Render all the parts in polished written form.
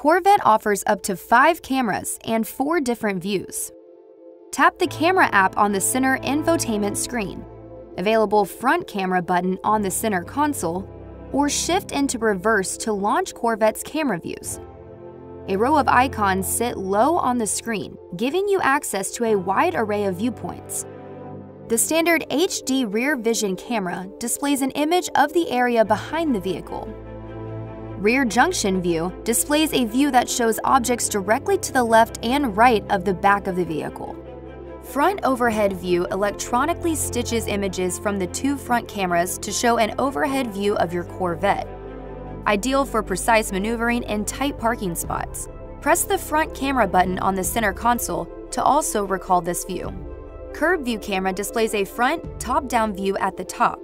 Corvette offers up to 5 cameras and 4 different views. Tap the camera app on the center infotainment screen, available front camera button on the center console, or shift into reverse to launch Corvette's camera views. A row of icons sit low on the screen, giving you access to a wide array of viewpoints. The standard HD rear vision camera displays an image of the area behind the vehicle. Rear junction view displays a view that shows objects directly to the left and right of the back of the vehicle. Front overhead view electronically stitches images from the 2 front cameras to show an overhead view of your Corvette, ideal for precise maneuvering in tight parking spots. Press the front camera button on the center console to also recall this view. Curb view camera displays a front, top-down view at the top,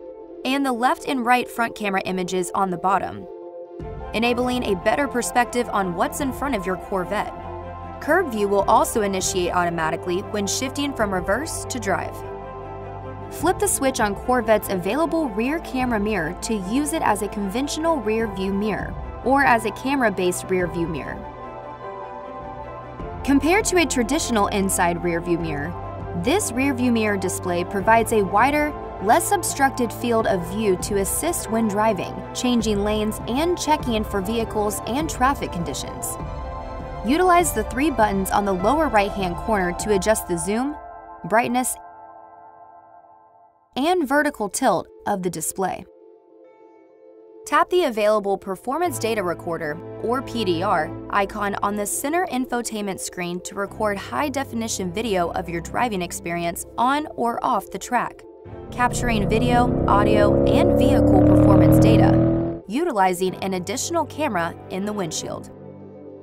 and the left and right front camera images on the bottom, enabling a better perspective on what's in front of your Corvette. Curb view will also initiate automatically when shifting from reverse to drive. Flip the switch on Corvette's available rear camera mirror to use it as a conventional rear view mirror or as a camera-based rear view mirror. Compared to a traditional inside rear view mirror, this rear view mirror display provides a wider, less obstructed field of view to assist when driving, changing lanes, and checking in for vehicles and traffic conditions. Utilize the 3 buttons on the lower right-hand corner to adjust the zoom, brightness, and vertical tilt of the display. Tap the available Performance Data Recorder, or PDR, icon on the center infotainment screen to record high-definition video of your driving experience on or off the track, capturing video, audio, and vehicle performance data, utilizing an additional camera in the windshield.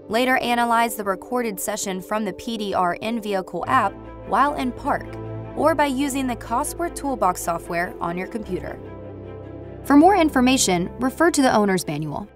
Later, analyze the recorded session from the PDR in-vehicle app while in park, or by using the Cosworth Toolbox software on your computer. For more information, refer to the owner's manual.